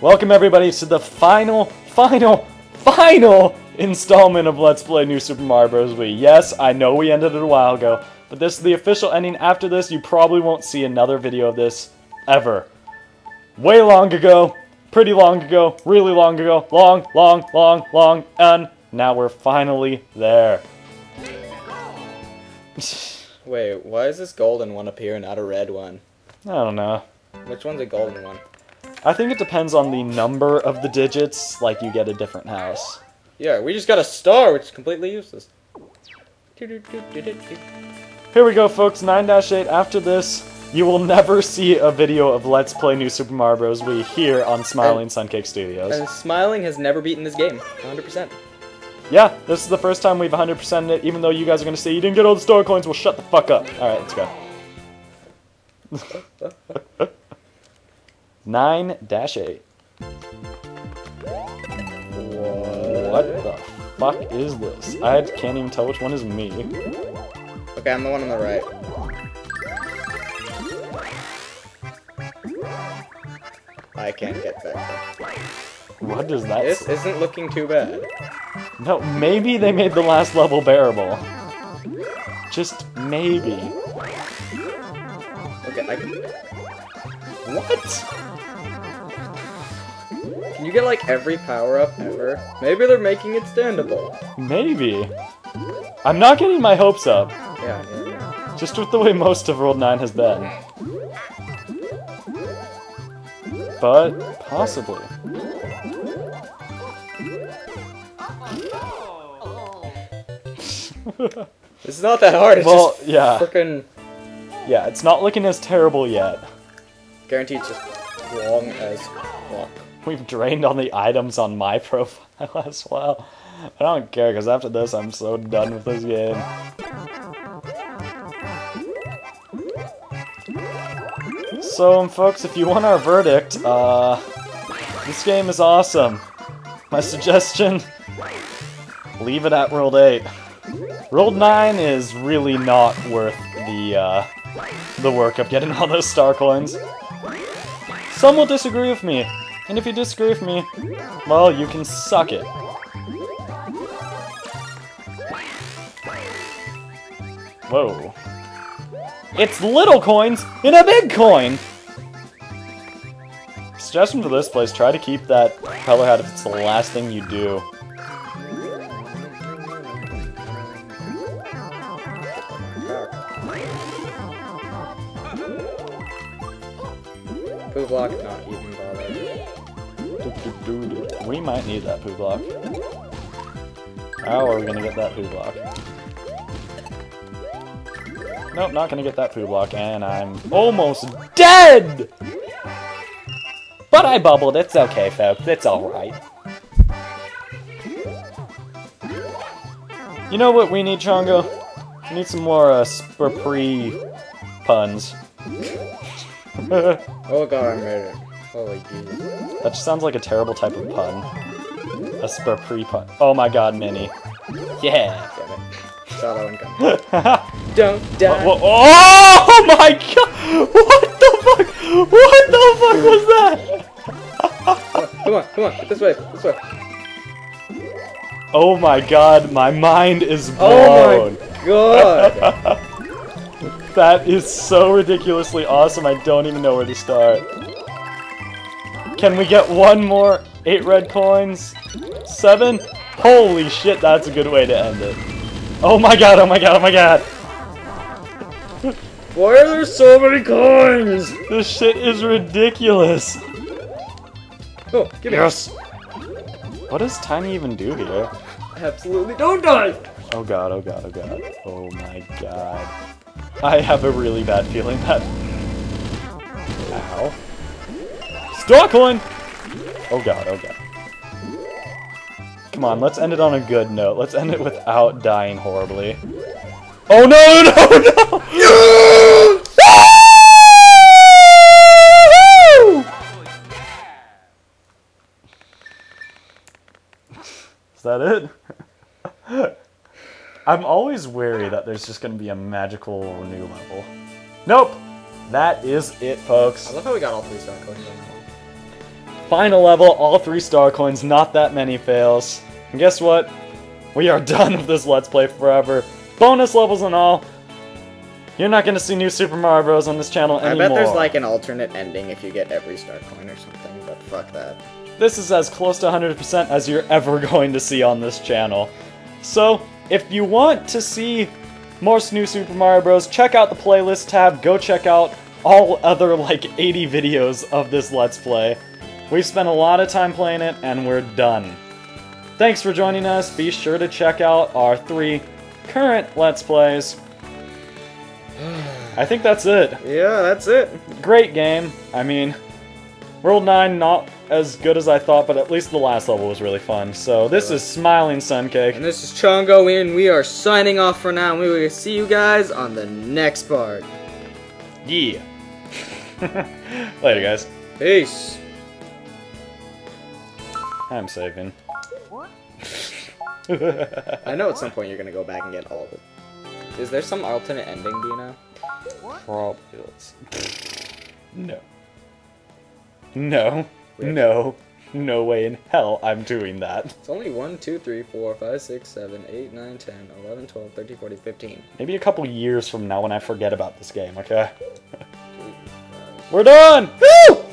Welcome everybody to the final installment of Let's Play New Super Mario Bros. Wii. Yes, I know we ended it a while ago, but this is the official ending. After this, you probably won't see another video of this ever. Way long ago, pretty long ago, really long ago, long, and now we're finally there. Wait, why is this golden one up here and not a red one? I don't know. Which one's a golden one? I think it depends on the number of the digits, like you get a different house. Yeah, we just got a star, which is completely useless. Here we go, folks, 9-8. After this, you will never see a video of Let's Play New Super Mario Bros. Wii here on Smiling Suncake Studios. And Smiling has never beaten this game, 100%. Yeah, this is the first time we've 100%ed it, even though you guys are going to say, you didn't get all the star coins, well, shut the fuck up. Alright, let's go. 9-8. What the fuck is this? I can't even tell which one is me. Okay, I'm the one on the right. I can't get back. What does that This say? Isn't looking too bad. No, maybe they made the last level bearable. Just maybe. Okay, I can... What? You get like every power-up ever. Maybe they're making it standable. Maybe. I'm not getting my hopes up. Yeah. Just with the way most of World 9 has been. But, possibly. It's not that hard, it's well, just yeah. Frickin'... Yeah, it's not looking as terrible yet. Guaranteed it's just long as fuck. We've drained all the items on my profile as well. I don't care, because after this, I'm so done with this game. So, folks, if you want our verdict, this game is awesome. My suggestion, leave it at World 8. World 9 is really not worth the work of getting all those star coins. Some will disagree with me. And if you disagree with me, well, you can suck it. Whoa. It's little coins in a big coin! Suggestion for this place, try to keep that propeller hat if it's the last thing you do. Poo block, not even bothered. We might need that poo block. How are we gonna get that poo block? Nope, not gonna get that poo block, and I'm almost dead! But I bubbled, it's okay, folks, it's alright. You know what we need, Chongo? We need some more, spree puns. Oh god, I made it. Holy Jesus. That just sounds like a terrible type of pun. A spree pun. Oh my god, Minnie. Yeah! Damn it. Saw that one coming. Don't die! Whoa, whoa. Oh my god! What the fuck? What the fuck was that? Come on, come on. This way, this way. Oh my god, my mind is blown. Oh my god! That is so ridiculously awesome, I don't even know where to start. Can we get one more? 8 red coins? 7? Holy shit, that's a good way to end it. Oh my god, oh my god, oh my god! Why are there so many coins? This shit is ridiculous. Oh, give me yes. What does Tiny even do here? Absolutely don't die! Oh god, oh god, oh god. Oh my god. I have a really bad feeling that... Ow. Star coin! Oh god, oh god. Come on, let's end it on a good note. Let's end it without dying horribly. Oh no, no, no! Yes! Is that it? I'm always wary that there's just going to be a magical new level. Nope. That is it, folks. I love how we got all 3 star coins. Final level, all 3 star coins, not that many fails. And guess what? We are done with this Let's Play forever. Bonus levels and all. You're not going to see New Super Mario Bros. On this channel anymore. I bet there's like an alternate ending if you get every star coin or something, but fuck that. This is as close to 100% as you're ever going to see on this channel. So, if you want to see more New Super Mario Bros., check out the playlist tab, go check out all other like 80 videos of this Let's Play. We've spent a lot of time playing it, and we're done. Thanks for joining us, be sure to check out our 3 current Let's Plays. I think that's it. Yeah, that's it. Great game. I mean, World 9, not as good as I thought, but at least the last level was really fun. So this is Smiling Suncake. And this is Chongo, and we are signing off for now. And we will see you guys on the next part. Yeah. Later, guys. Peace. I'm saving. I know at some point you're going to go back and get all of it. Is there some alternate ending, Dina? Probably. No. No. Weird. No. No way in hell I'm doing that. It's only 1, 2, 3, 4, 5, 6, 7, 8, 9, 10, 11, 12, 13, 14, 15. Maybe a couple years from now when I forget about this game, okay? We're done! Woo!